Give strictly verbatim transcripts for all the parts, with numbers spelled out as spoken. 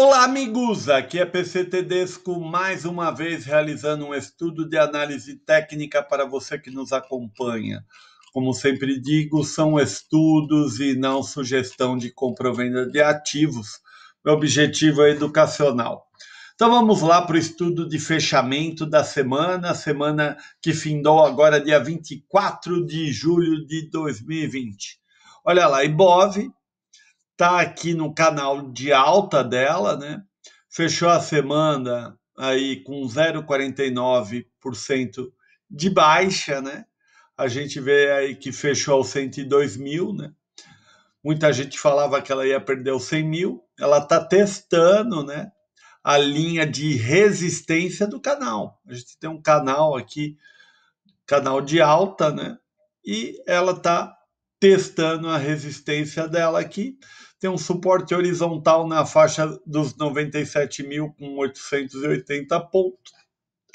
Olá amigos, aqui é P C T Desco, mais uma vez realizando um estudo de análise técnica para você que nos acompanha. Como sempre digo, são estudos e não sugestão de compra ou venda de ativos. Meu objetivo é educacional. Então vamos lá para o estudo de fechamento da semana, semana que findou agora dia vinte e quatro de julho de dois mil e vinte. Olha lá, IBOV está aqui no canal de alta dela, né? Fechou a semana aí com zero vírgula quarenta e nove por cento de baixa, né? A gente vê aí que fechou aos cento e dois mil, né? Muita gente falava que ela ia perder os cem mil. Ela está testando, né, a linha de resistência do canal. A gente tem um canal aqui, canal de alta, né? E ela está testando a resistência dela aqui. Tem um suporte horizontal na faixa dos noventa e sete mil com oitocentos e oitenta pontos.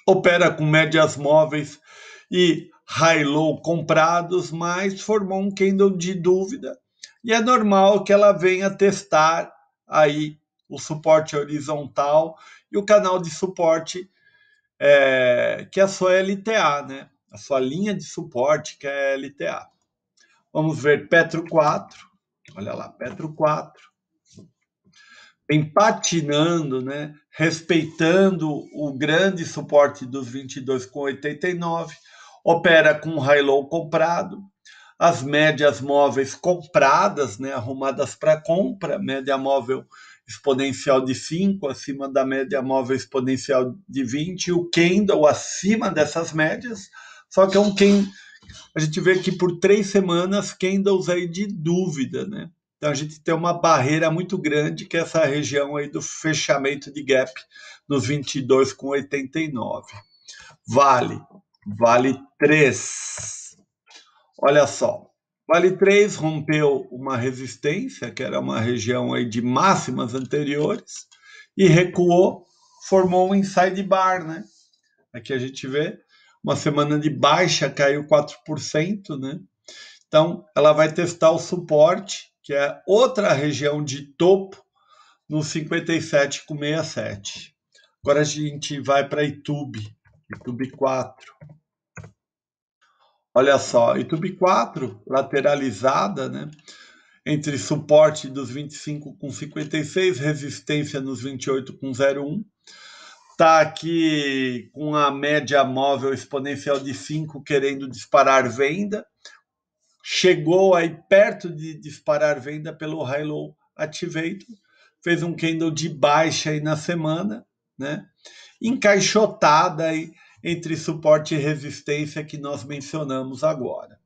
Opera com médias móveis e high-low comprados, mas formou um candle de dúvida. E é normal que ela venha testar aí o suporte horizontal e o canal de suporte, é, que é a sua L T A, né? A sua linha de suporte, que é a L T A. Vamos ver Petro quatro. Olha lá, Petro quatro. Vem patinando, né? Respeitando o grande suporte dos vinte e dois vírgula oitenta e nove. Opera com high-low comprado, as médias móveis compradas, né, arrumadas para compra, média móvel exponencial de cinco, acima da média móvel exponencial de vinte, e o candle acima dessas médias, só que é um candle, a gente vê que por três semanas, candles aí de dúvida, né? Então a gente tem uma barreira muito grande, que é essa região aí do fechamento de gap nos vinte e dois vírgula oitenta e nove. Vale. Vale três. Olha só. Vale três rompeu uma resistência, que era uma região aí de máximas anteriores, e recuou, formou um inside bar, né? Aqui a gente vê uma semana de baixa, caiu quatro por cento, né? Então, ela vai testar o suporte, que é outra região de topo, no cinquenta e sete vírgula sessenta e sete. Agora a gente vai para I T U B quatro. Olha só, I T U B quatro lateralizada, né? Entre suporte dos vinte e cinco vírgula cinquenta e seis, resistência nos vinte e oito vírgula zero um. Está aqui com a média móvel exponencial de cinco querendo disparar venda. Chegou aí perto de disparar venda pelo high-low activator. Fez um candle de baixa aí na semana, né? Encaixotada aí entre suporte e resistência que nós mencionamos agora.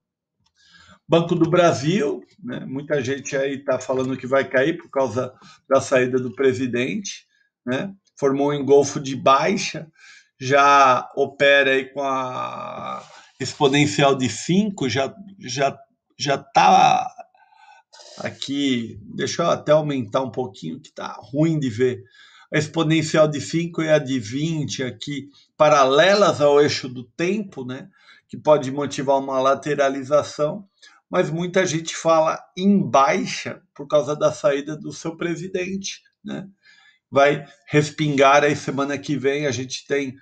Banco do Brasil, né? Muita gente aí está falando que vai cair por causa da saída do presidente, né? Formou um engolfo de baixa, já opera aí com a exponencial de cinco, já já já tá aqui, deixa eu até aumentar um pouquinho que tá ruim de ver. A exponencial de cinco e a de vinte aqui, paralelas ao eixo do tempo, né? Que pode motivar uma lateralização, mas muita gente fala em baixa por causa da saída do seu presidente, né? Vai respingar aí semana que vem, a gente tem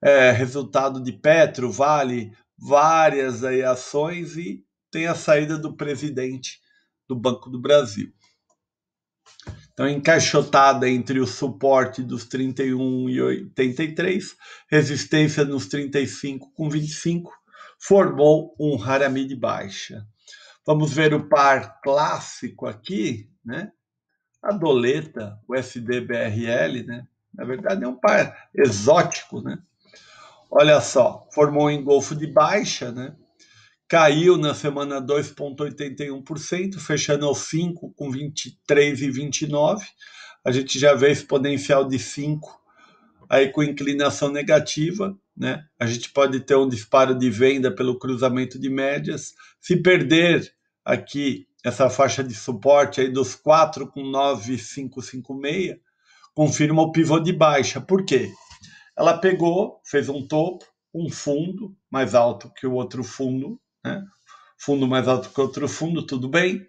é, resultado de Petro, Vale, várias aí ações e tem a saída do presidente do Banco do Brasil. Então, encaixotada entre o suporte dos trinta e um e oitenta e três, resistência nos trinta e cinco com vinte e cinco, formou um harami de baixa. Vamos ver o par clássico aqui, né? A doleta, o U S D B R L, né? Na verdade é um par exótico, né? Olha só, formou um engolfo de baixa, né? Caiu na semana dois vírgula oitenta e um por cento, fechando aos cinco com vinte e três e vinte e nove. A gente já vê exponencial de cinco aí com inclinação negativa, né? A gente pode ter um disparo de venda pelo cruzamento de médias. Se perder aqui essa faixa de suporte aí dos quatro com nove vírgula quinhentos e cinquenta e seis, confirma o pivô de baixa. Por quê? Ela pegou, fez um topo, um fundo mais alto que o outro fundo, né? Fundo mais alto que outro fundo, tudo bem.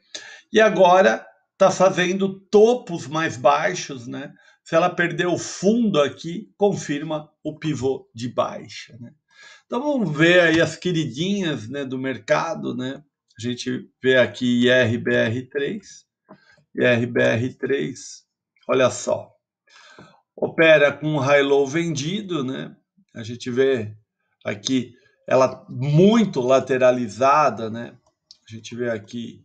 E agora está fazendo topos mais baixos, né? Se ela perder o fundo aqui, confirma o pivô de baixa, né? Então vamos ver aí as queridinhas, né, do mercado, né? A gente vê aqui I R B R três. I R B R três, olha só. Opera com high-low vendido, né? A gente vê aqui ela muito lateralizada, né? A gente vê aqui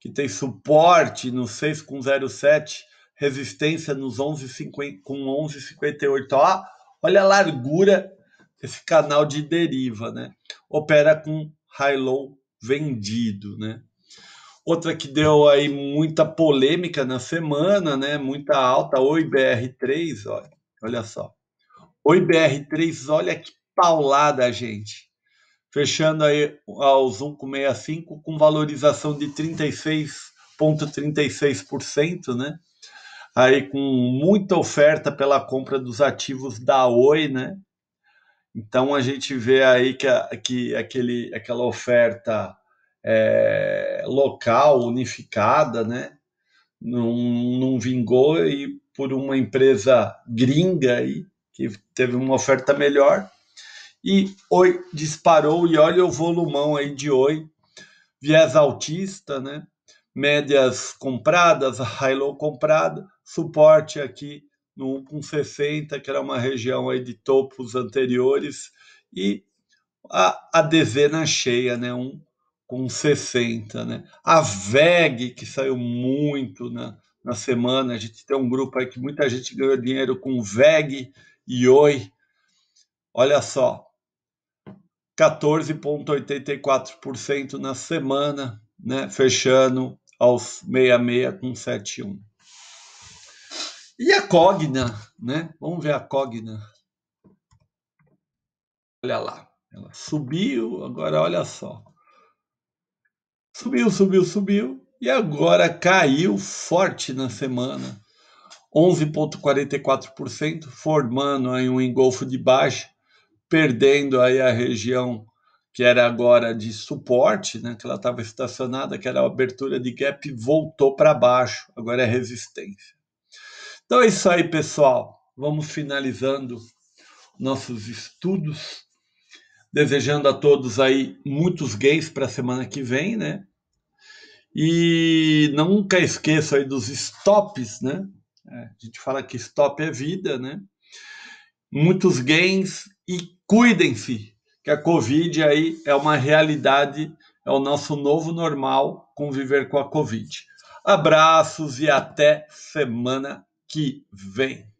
que tem suporte no seis vírgula zero sete, resistência nos onze vírgula cinquenta, com onze vírgula cinquenta e oito. Ó, olha a largura desse canal de deriva, né? Opera com high-low vendido, né? Outra que deu aí muita polêmica na semana, né? Muita alta, Oi B R três, olha, olha só. Oi B R três, olha que paulada, gente. Fechando aí aos um vírgula sessenta e cinco com valorização de trinta e seis vírgula trinta e seis por cento, né? Aí com muita oferta pela compra dos ativos da Oi, né? Então a gente vê aí que, a, que aquele, aquela oferta é, local, unificada, né? Não, não vingou, e por uma empresa gringa aí, que teve uma oferta melhor. E Oi disparou, e olha o volumão aí de Oi, viés altista, né? Médias compradas, high-low comprada, suporte aqui no um vírgula sessenta, que era uma região aí de topos anteriores, e a, a dezena cheia, né? um vírgula sessenta, né? A W E G, que saiu muito na, na semana, a gente tem um grupo aí que muita gente ganhou dinheiro com W E G e Oi. Olha só, quatorze vírgula oitenta e quatro por cento na semana, né? Fechando aos seis vírgula seis com setenta e um. E a Cogna, né? Vamos ver a Cogna. Olha lá, ela subiu, agora olha só. Subiu, subiu, subiu e agora caiu forte na semana. onze vírgula quarenta e quatro por cento, formando aí um engolfo de baixa, perdendo aí a região que era agora de suporte, né, que ela estava estacionada, que era a abertura de gap, voltou para baixo, agora é resistência. Então é isso aí, pessoal. Vamos finalizando nossos estudos, desejando a todos aí muitos gains para a semana que vem, né? E nunca esqueça aí dos stops, né? É, a gente fala que stop é vida, né? Muitos gains. E cuidem-se, que a Covid aí é uma realidade, é o nosso novo normal, conviver com a Covid. Abraços e até semana que vem.